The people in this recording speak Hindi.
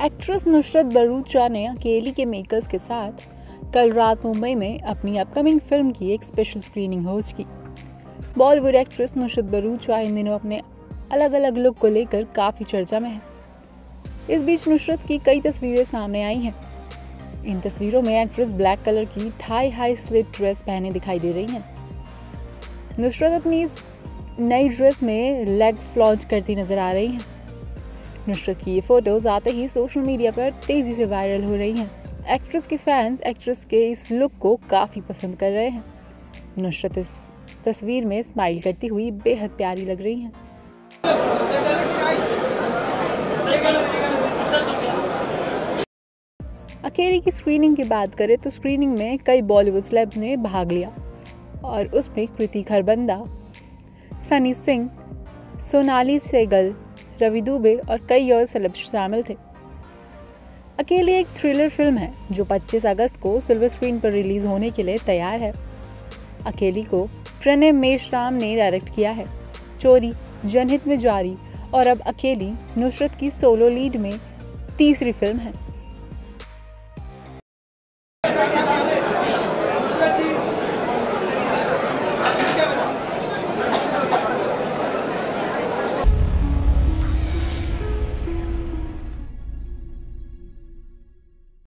एक्ट्रेस नुसरत भरूचा ने अकेली के मेकर्स के साथ कल रात मुंबई में अपनी अपकमिंग फिल्म की एक स्पेशल स्क्रीनिंग होस्ट की। बॉलीवुड एक्ट्रेस नुसरत भरूचा इन दिनों अपने अलग अलग लुक को लेकर काफ़ी चर्चा में है। इस बीच नुसरत की कई तस्वीरें सामने आई हैं। इन तस्वीरों में एक्ट्रेस ब्लैक कलर की थाई हाई स्लिट ड्रेस पहने दिखाई दे रही हैं। नुसरत अपनी इस नई ड्रेस में लेग्स फ्लॉन्च करती नजर आ रही हैं। नुसरत की ये फोटोज आते ही सोशल मीडिया पर तेजी से वायरल हो रही हैं। एक्ट्रेस के फैंस एक्ट्रेस के इस लुक को काफ़ी पसंद कर रहे हैं। नुसरत इस तस्वीर में स्माइल करती हुई बेहद प्यारी लग रही हैं। अकेली की स्क्रीनिंग की बात करें तो स्क्रीनिंग में कई बॉलीवुड सेलेब्स ने भाग लिया और उसमें कृति खरबंदा, सनी सिंह, सोनाली सेगल, रवि दुबे और कई और सेलेब्स शामिल थे। अकेली एक थ्रिलर फिल्म है जो 25 अगस्त को सिल्वर स्क्रीन पर रिलीज होने के लिए तैयार है। अकेली को प्रणय मेश्राम ने डायरेक्ट किया है। चोरी, जनहित में जारी और अब अकेली नुसरत की सोलो लीड में तीसरी फिल्म है।